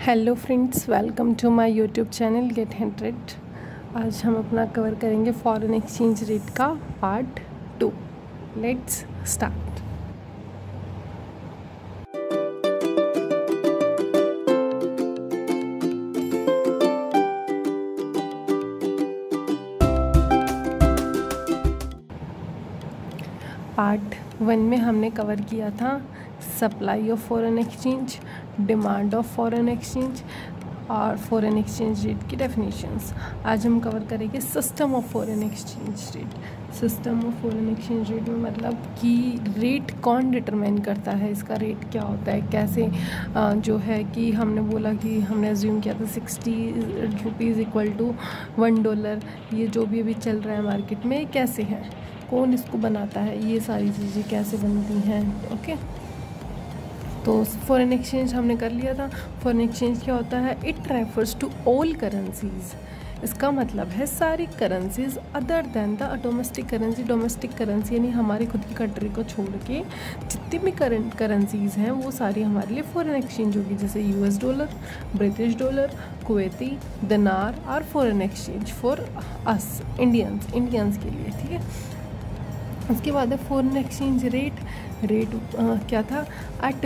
Hello friends, welcome to my YouTube channel get 100। आज हम अपना कवर करेंगे फॉरेन एक्सचेंज रेट का पार्ट 2। Let's start. पार्ट 1 में हमने कवर किया था supply of foreign exchange, demand of foreign exchange और फॉरेन एक्सचेंज रेट की डेफिनेशंस। आज हम कवर करेंगे system of foreign exchange rate. System of foreign exchange rate में मतलब कि रेट कौन डिटरमाइन करता है, इसका रेट क्या होता है, कैसे जो है कि हमने बोला कि हमने अज्यूम किया था 60 रुपीज़ इक्वल टू $1। ये जो भी अभी चल रहा है मार्केट में कैसे है, कौन इसको बनाता है, ये सारी चीज़ें कैसे बनती हैं। ओके, तो फॉरेन एक्सचेंज हमने कर लिया था। फॉरेन एक्सचेंज क्या होता है? It refers to all currencies. इसका मतलब है सारी currencies other than the domestic currency. Domestic currency यानी हमारी खुद की कंट्री को छोड़ के जितनी भी करेंसीज़ हैं वो सारी हमारे लिए फॉरेन एक्सचेंज होगी। जैसे US dollar, British dollar, Kuwaiti dinar और foreign exchange for us Indians के लिए, ठीक है। उसके बाद है फॉरेन एक्सचेंज रेट। क्या था? At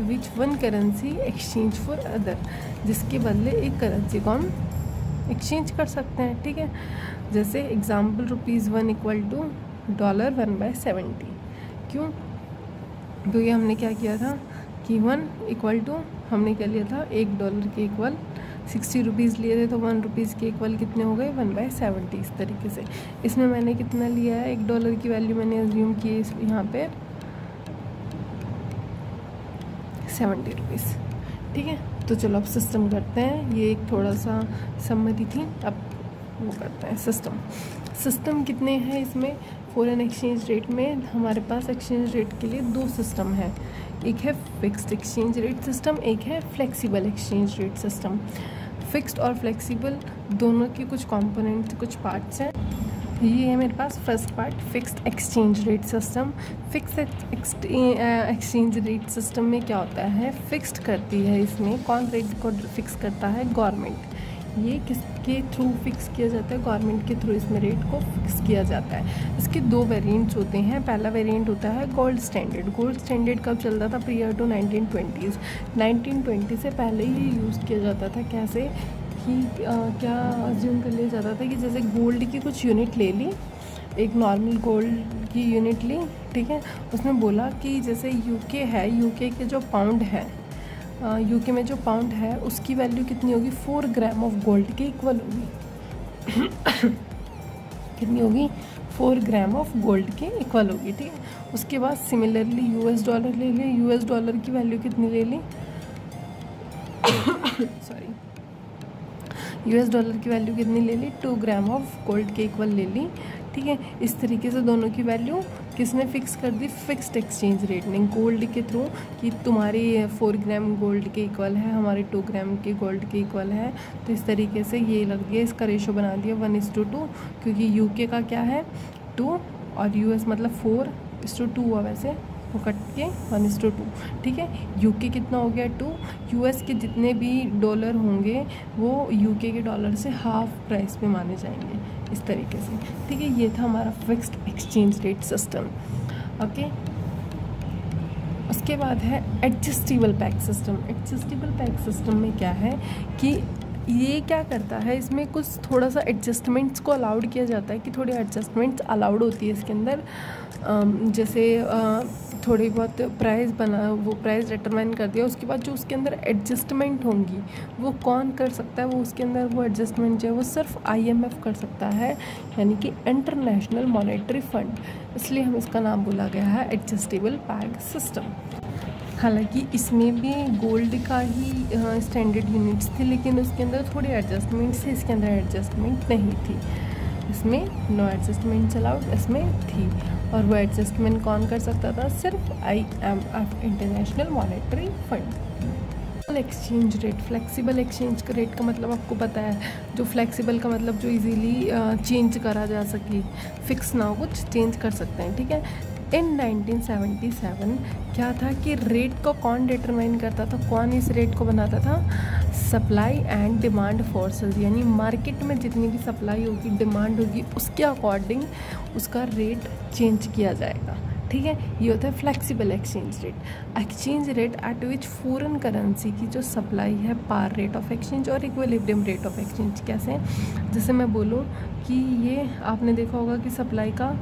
which one currency exchange for other, जिसके बदले एक करेंसी को हम एक्सचेंज कर सकते हैं, ठीक है। जैसे एग्जांपल ₹1 इक्वल टू $1/70। क्यों? क्योंकि हमने क्या किया था कि 1 इक्वल टू, हमने क्या लिया था, $1 के इक्वल 60 रुपीज़ लिए थे, तो ₹1 के इक्वल कितने हो गए, 1/70। इस तरीके से इसमें मैंने कितना लिया है, $1 की वैल्यू मैंने अज्यूम की है यहाँ पे 70 रुपीज़, ठीक है। तो चलो अब सिस्टम करते हैं। ये एक थोड़ा सा सम्मति थी, अब वो करते हैं सिस्टम। सिस्टम कितने हैं इसमें? फॉरेन एक्सचेंज रेट में हमारे पास एक्सचेंज रेट के लिए 2 सिस्टम हैं। एक है फिक्स्ड एक्सचेंज रेट सिस्टम, एक है flexible exchange rate system. Fixed और फ्लेक्सिबल दोनों के कुछ कंपोनेंट्स, कुछ पार्ट्स हैं। ये है मेरे पास first part, fixed exchange rate system. Fixed exchange rate system में क्या होता है, फिक्स्ड करती है। इसमें कौन रेट को फिक्स करता है? गवर्नमेंट। ये किसके थ्रू फिक्स किया जाता है? गवर्नमेंट के थ्रू इसमें रेट को फिक्स किया जाता है। इसके 2 वेरिएंट्स होते हैं। पहला वेरिएंट होता है गोल्ड स्टैंडर्ड। गोल्ड स्टैंडर्ड कब चलता था? Prior to 1920s। 1920 से पहले ही यूज़ किया जाता था। कैसे कि क्या अज्यूम कर लिया जाता था कि जैसे गोल्ड की कुछ यूनिट ले ली, एक नॉर्मल गोल्ड की यूनिट ली, ठीक है। उसमें बोला कि जैसे यूके है, यूके के जो पाउंड है, यूके में जो पाउंड है उसकी वैल्यू कितनी होगी, 4 ग्राम ऑफ गोल्ड के इक्वल होगी। कितनी होगी? 4 ग्राम ऑफ गोल्ड के इक्वल होगी, ठीक है। उसके बाद सिमिलरली $1 ले लें। $1 की वैल्यू कितनी ले ली, सॉरी, $1 की वैल्यू कितनी ले ली, 2 ग्राम ऑफ गोल्ड के इक्वल ले ली, ठीक है। इस तरीके से दोनों की वैल्यू किसने फिक्स कर दी? फिक्स्ड एक्सचेंज रेट ने, गोल्ड के थ्रू, कि तुम्हारी 4 ग्राम गोल्ड के इक्वल है, हमारे 2 ग्राम के गोल्ड के इक्वल है। तो इस तरीके से ये लग गया, इसका रेशो बना दिया 1:2, क्योंकि यूके का क्या है 2 और यूएस मतलब 4:2 हुआ, वैसे वो कट के 1:2, ठीक है। यूके कितना हो गया? 2। यूएस के जितने भी डॉलर होंगे वो यूके के डॉलर से हाफ प्राइस पे माने जाएंगे, इस तरीके से, ठीक है। ये था हमारा fixed exchange rate system. Okay, उसके बाद है adjustable peg system. Adjustable peg system में क्या है कि ये क्या करता है, इसमें कुछ थोड़ा सा एडजस्टमेंट्स को अलाउड किया जाता है, कि थोड़ी एडजस्टमेंट्स अलाउड होती है इसके अंदर। जैसे थोड़ी बहुत प्राइस बना, वो प्राइस डिटरमाइन कर दिया, उसके बाद जो उसके अंदर एडजस्टमेंट होंगी वो कौन कर सकता है, वो उसके अंदर वो एडजस्टमेंट जो है वो सिर्फ IMF कर सकता है, यानी कि इंटरनेशनल मॉनेटरी फंड। इसलिए हम इसका नाम बोला गया है एडजस्टेबल पैक सिस्टम। हालांकि इसमें भी गोल्ड का ही स्टैंडर्ड यूनिट्स थी, लेकिन उसके अंदर थोड़ी एडजस्टमेंट्स थी, इसके अंदर एडजस्टमेंट नहीं थी। इसमें नो एडजस्टमेंट अलाउड इसमें थी, और वो एडजस्टमेंट कौन कर सकता था? सिर्फ IMF, international monetary fund. Exchange rate, flexible exchange rate का मतलब आपको पता है, जो फ्लेक्सिबल का मतलब जो इजीली चेंज करा जा सके, फिक्स ना हो, कुछ चेंज कर सकते हैं, ठीक है। इन 1977 क्या था कि रेट को कौन डिटरमाइन करता था, कौन इस रेट को बनाता था? सप्लाई एंड डिमांड फोर्सेस, यानी मार्केट में जितनी भी सप्लाई होगी, डिमांड होगी, उसके अकॉर्डिंग उसका रेट चेंज किया जाएगा। ठीक है, ये होता है flexible exchange rate. Exchange rate at which foreign currency की जो सप्लाई है पार रेट ऑफ एक्सचेंज और इक्विलिब्रियम रेट ऑफ एक्सचेंज। कैसे हैं? जैसे मैं बोलूँ कि ये आपने देखा होगा कि सप्लाई का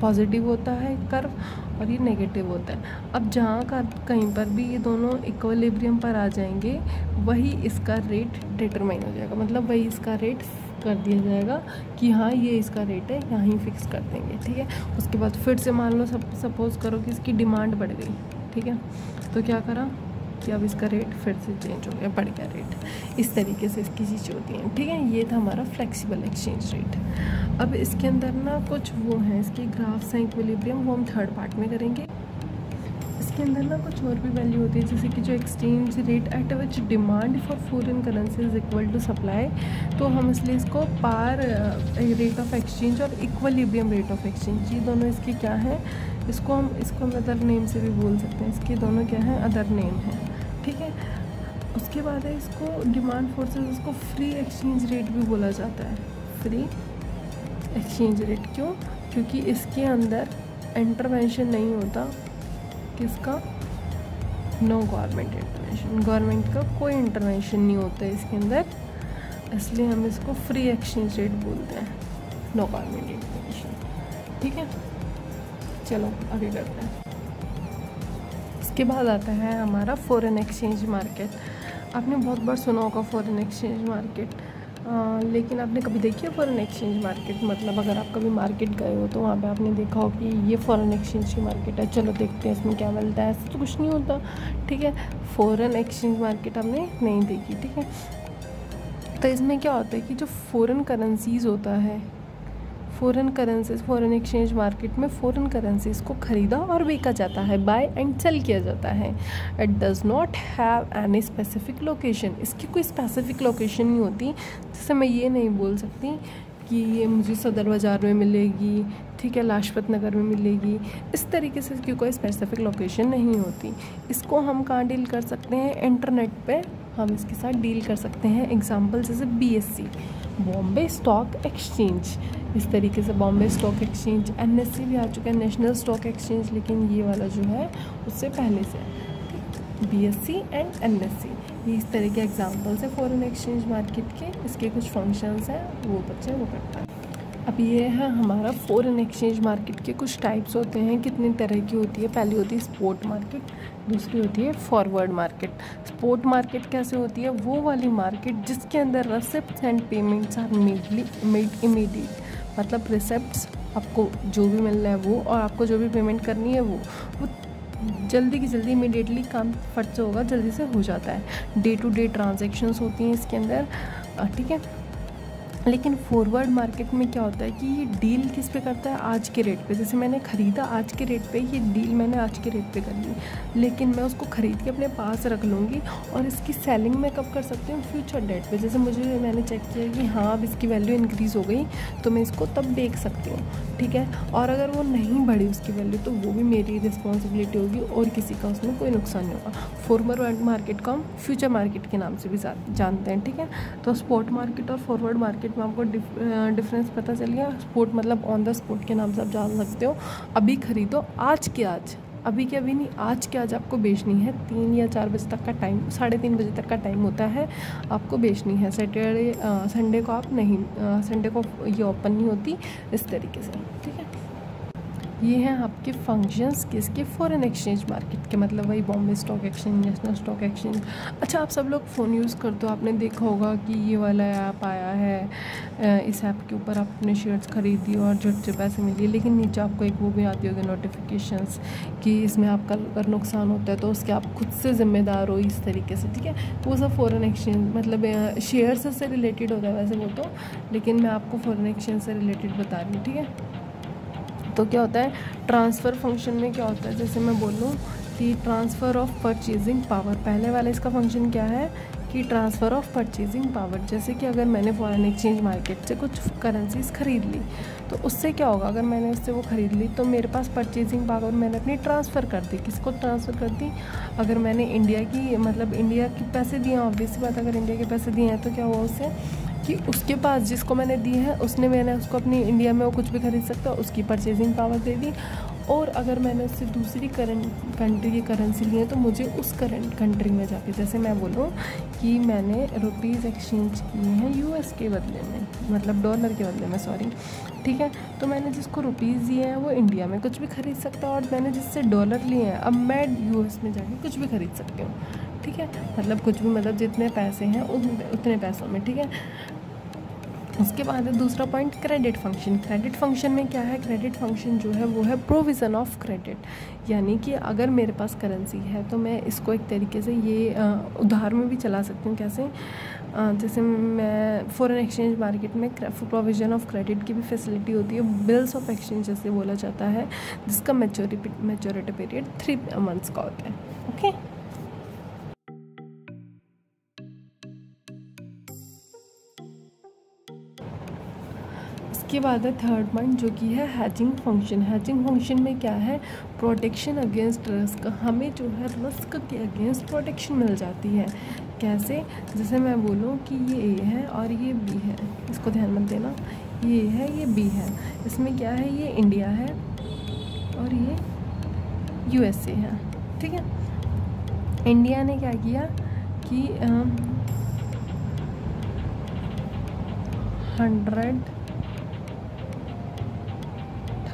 पॉजिटिव होता है कर्व और ये नेगेटिव होता है। अब जहाँ का कहीं पर भी ये दोनों इक्विलिब्रियम पर आ जाएंगे, वही इसका रेट डिटरमाइन हो जाएगा, मतलब वही इसका रेट कर दिया जाएगा कि हाँ ये इसका रेट है, यहीं फिक्स कर देंगे। ठीक है, उसके बाद फिर से मान लो, सपोज़ करो कि इसकी डिमांड बढ़ गई। ठीक है, तो क्या करा कि अब इसका रेट फिर से चेंज हो गया, बढ़ गया रेट। इस तरीके से इसकी चीज़ें होती हैं। ठीक है, ये था हमारा फ्लेक्सिबल एक्सचेंज रेट। अब इसके अंदर ना कुछ वो हैं, इसके ग्राफ्स हैं इक्विलिब्रियम, वो हम थर्ड पार्ट में करेंगे। इसके अंदर ना कुछ और भी वैल्यू होती है, जैसे कि जो exchange rate at which demand for foreign currency is equal to supply, तो हम इसलिए इसको पार रेट ऑफ एक्सचेंज और इक्विलिब्रियम रेट ऑफ एक्सचेंज, ये दोनों इसके क्या हैं, इसको हम अदर नेम से भी बोल सकते हैं, इसके दोनों क्या हैं, अदर नेम हैं। ठीक है, उसके बाद है इसको डिमांड फोर्सेस, इसको फ्री एक्सचेंज रेट भी बोला जाता है। फ्री एक्सचेंज रेट क्यों? क्योंकि इसके अंदर इंटरवेंशन नहीं होता किसका, नो गवर्नमेंट इंटरवेंशन, गवर्नमेंट का कोई इंटरवेंशन नहीं होता है इसके अंदर, इसलिए हम इसको फ्री एक्सचेंज रेट बोलते हैं, नो गवर्नमेंट इंटरवेंशन। ठीक है, चलो आगे करते हैं। इसके बाद आता है हमारा फॉरेन एक्सचेंज मार्केट। आपने बहुत बार सुना होगा फॉरेन एक्सचेंज मार्केट, लेकिन आपने कभी देखी है फॉरेन एक्सचेंज मार्केट? मतलब अगर आप कभी मार्केट गए हो तो वहाँ पे आपने देखा हो कि ये फॉरेन एक्सचेंज की मार्केट है, चलो देखते हैं इसमें क्या मिलता है, ऐसा तो कुछ नहीं होता। ठीक है, फॉरेन एक्सचेंज मार्केट आपने नहीं देखी। ठीक है, तो इसमें क्या होता है कि जो फॉरेन करेंसीज़ होता है, foreign currencies, foreign exchange market में फॉरेन करेंसीज को ख़रीदा और बेचा जाता है, बाय एंड सेल किया जाता है। It does not have any specific location, इसकी कोई स्पेसिफिक लोकेशन नहीं होती। जैसे मैं ये नहीं बोल सकती कि ये मुझे सदर बाज़ार में मिलेगी, ठीक है, लाजपत नगर में मिलेगी, इस तरीके से इसकी कोई स्पेसिफिक लोकेशन नहीं होती। इसको हम कहाँ डील कर सकते हैं? इंटरनेट पे हम इसके साथ डील कर सकते हैं। एग्जांपल जैसे BSE, बॉम्बे स्टॉक एक्सचेंज, इस तरीके से बॉम्बे स्टॉक एक्सचेंज। NSE भी आ चुका है, नेशनल स्टॉक एक्सचेंज, लेकिन ये वाला जो है उससे पहले से है, BSE एंड NSE, ये इस तरह के एग्जाम्पल्स हैं फॉरेन एक्सचेंज मार्केट के। इसके कुछ फंक्शंस हैं, वो बच्चे वो करता है। अब ये है हमारा फॉरेन एक्सचेंज मार्केट के कुछ टाइप्स होते हैं, कितने तरह की होती है। पहली होती है स्पॉट मार्केट, दूसरी होती है फॉरवर्ड मार्केट। स्पॉट मार्केट कैसे होती है? वो वाली मार्केट जिसके अंदर receipts and payments are made immediate, मतलब रिसिप्ट्स आपको जो भी मिलना है वो, और आपको जो भी पेमेंट करनी है वो जल्दी की जल्दी इमीडिएटली, काम फट से होगा, जल्दी से हो जाता है। डे टू डे ट्रांजेक्शन्स होती हैं इसके अंदर। ठीक है, लेकिन फॉरवर्ड मार्केट में क्या होता है कि ये डील किस पे करता है? आज के रेट पे। जैसे मैंने ख़रीदा आज के रेट पे, ये डील मैंने आज के रेट पे कर ली, लेकिन मैं उसको ख़रीद के अपने पास रख लूँगी और इसकी सेलिंग मैं कब कर सकती हूँ? फ्यूचर डेट पे। जैसे मैंने चेक किया कि हाँ अब इसकी वैल्यू इंक्रीज़ हो गई, तो मैं इसको तब बेच सकती हूँ। ठीक है, और अगर वो नहीं बढ़ी उसकी वैल्यू, तो वो भी मेरी रिस्पॉन्सिबिलिटी होगी और किसी का उसमें कोई नुकसान नहीं होगा। फॉरवर्ड मार्केट को हम फ्यूचर मार्केट के नाम से भी जानते हैं। ठीक है, तो स्पॉट मार्केट और फॉरवर्ड मार्केट में आपको डिफरेंस पता चल गया। स्पॉट मतलब ऑन द स्पॉट के नाम से आप जान सकते हो, अभी खरीदो आज के आज, अभी के अभी नहीं, आज के आज आपको बेचनी है। 3 या 4 बजे तक का टाइम, 3:30 बजे तक का टाइम होता है, आपको बेचनी है। सैटरडे संडे को आप नहीं, संडे को ये ओपन नहीं होती, इस तरीके से। ठीक है, ये हैं आपके फंक्शंस किसके? फॉरेन एक्सचेंज मार्केट के, मतलब वही Bombay stock exchange, national stock exchange. अच्छा, आप सब लोग फ़ोन यूज़ करते हो, आपने देखा होगा कि ये वाला ऐप आया है, इस ऐप के ऊपर आपने शेयर्स खरीदी और झट से पैसे मिले, लेकिन नीचे आपको एक वो भी आती होगी नोटिफिकेशंस कि इसमें आपका अगर नुकसान होता है तो उसके आप खुद से ज़िम्मेदार हो, इस तरीके से। ठीक है, वो सब फॉरेन एक्सचेंज मतलब शेयर्स से रिलेटेड होता है वैसे वो तो, लेकिन मैं आपको फॉरेन एक्सचेंज से रिलेटेड बता रही हूँ। ठीक है, तो क्या होता है ट्रांसफ़र फंक्शन में? क्या होता है, जैसे मैं बोलूँ कि ट्रांसफ़र ऑफ परचेजिंग पावर, पहले वाला इसका फंक्शन क्या है कि ट्रांसफ़र ऑफ परचेजिंग पावर, जैसे कि अगर मैंने फॉरेन एक्सचेंज मार्केट से कुछ करेंसीज़ खरीद ली तो उससे क्या होगा, अगर मैंने उससे वो ख़रीद ली तो मेरे पास परचेजिंग पावर मैंने अपनी ट्रांसफ़र कर दी। किसको ट्रांसफ़र कर दी? अगर मैंने इंडिया की, मतलब इंडिया के पैसे दिए, ऑब्वियसली बात अगर इंडिया के पैसे दिए हैं तो क्या हुआ उससे कि उसके पास जिसको मैंने दी है उसने, मैंने उसको अपनी इंडिया में वो कुछ भी खरीद सकता है, उसकी परचेजिंग पावर दे दी। और अगर मैंने उससे दूसरी कंट्री की करेंसी ली है तो मुझे उस करंट कंट्री में जाके, जैसे मैं बोलूँ कि मैंने रुपीज़ एक्सचेंज किए हैं US के बदले में, मतलब डॉलर के बदले में, सॉरी, ठीक है, तो मैंने जिसको रुपीज़ दिए हैं वो इंडिया में कुछ भी खरीद सकता है, और मैंने जिससे डॉलर लिए हैं अब मैं US में जाके कुछ भी खरीद सकती हूँ, ठीक है, मतलब कुछ भी, मतलब जितने पैसे हैं उतने पैसों में, ठीक है। उसके बाद है दूसरा point credit function. Credit function में क्या है? क्रेडिट फंक्शन जो है वो है प्रोविज़न ऑफ क्रेडिट, यानी कि अगर मेरे पास करेंसी है तो मैं इसको एक तरीके से ये उधार में भी चला सकती हूँ। कैसे? जैसे मैं फॉरेन एक्सचेंज मार्केट में प्रोविज़न ऑफ क्रेडिट की भी फैसिलिटी होती है, बिल्स ऑफ एक्सचेंज जैसे बोला जाता है, जिसका मैच्योरिटी पीरियड 3 मंथ्स का होता है, ओके। इसके बाद है थर्ड पॉइंट जो कि है हैजिंग फंक्शन। हैजिंग फंक्शन में क्या है? प्रोटेक्शन अगेंस्ट रिस्क, हमें जो है रिस्क के अगेंस्ट प्रोटेक्शन मिल जाती है। कैसे? जैसे मैं बोलूँ कि ये ए है और ये बी है, इसको ध्यान मत देना, ये ए है ये बी है, इसमें क्या है, ये इंडिया है और ये USA है, ठीक है। इंडिया ने क्या किया कि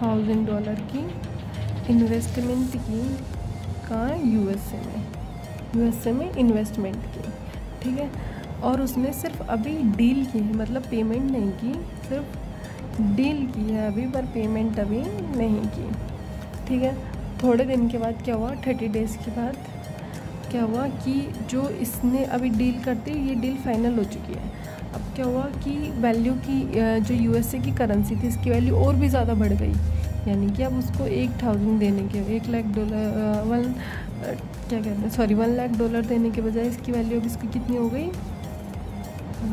100,000 डॉलर की इन्वेस्टमेंट की का USA में इन्वेस्टमेंट की, ठीक है, और उसने सिर्फ अभी डील की है, मतलब पेमेंट नहीं की, सिर्फ डील की है अभी, पर पेमेंट अभी नहीं की, ठीक है। थोड़े दिन के बाद क्या हुआ, 30 डेज़ के बाद क्या हुआ कि जो इसने अभी डील करते ये डील फाइनल हो चुकी है। अब क्या हुआ कि वैल्यू की जो USA की करेंसी थी इसकी वैल्यू और भी ज़्यादा बढ़ गई, यानी कि अब उसको 1,000 देने के, 1 लाख डॉलर, 1 लाख डॉलर देने के बजाय इसकी वैल्यू अब इसकी कितनी हो गई,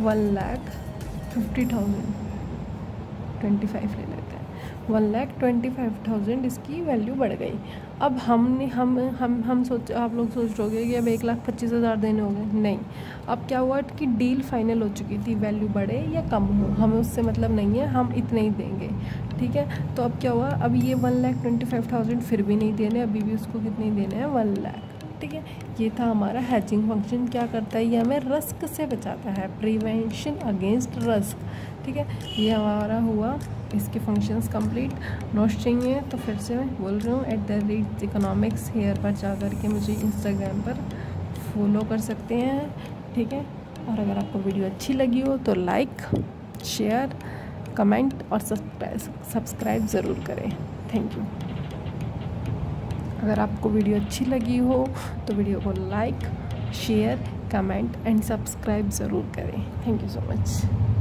1,50,000, 25 ले लेते हैं, 1,25,000 इसकी वैल्यू बढ़ गई। अब हम सोच, आप लोग सोच रहोगे कि अब 1,25,000 देने हो गए, नहीं, अब क्या हुआ कि डील फाइनल हो चुकी थी, वैल्यू बढ़े या कम हो हमें उससे मतलब नहीं है, हम इतने ही देंगे, ठीक है। तो अब क्या हुआ, अब ये 1,25,000 फिर भी नहीं देने, अभी भी उसको कितने देने हैं, 1 लाख, ठीक है। ये था हमारा हैजिंग फंक्शन। क्या करता है ये? हमें रिस्क से बचाता है, प्रिवेंशन अगेंस्ट रिस्क, ठीक है। ये हमारा हुआ इसके फंक्शंस कंप्लीट। नोट्स चाहिए तो फिर से मैं बोल रही हूँ @readsiconomics हेयर पर जा कर के मुझे इंस्टाग्राम पर फॉलो कर सकते हैं, ठीक है। और अगर आपको वीडियो अच्छी लगी हो तो लाइक, शेयर, कमेंट और सब्सक्राइब ज़रूर करें। Thank you. अगर आपको वीडियो अच्छी लगी हो तो वीडियो को like, share, comment and subscribe ज़रूर करें। Thank you so much.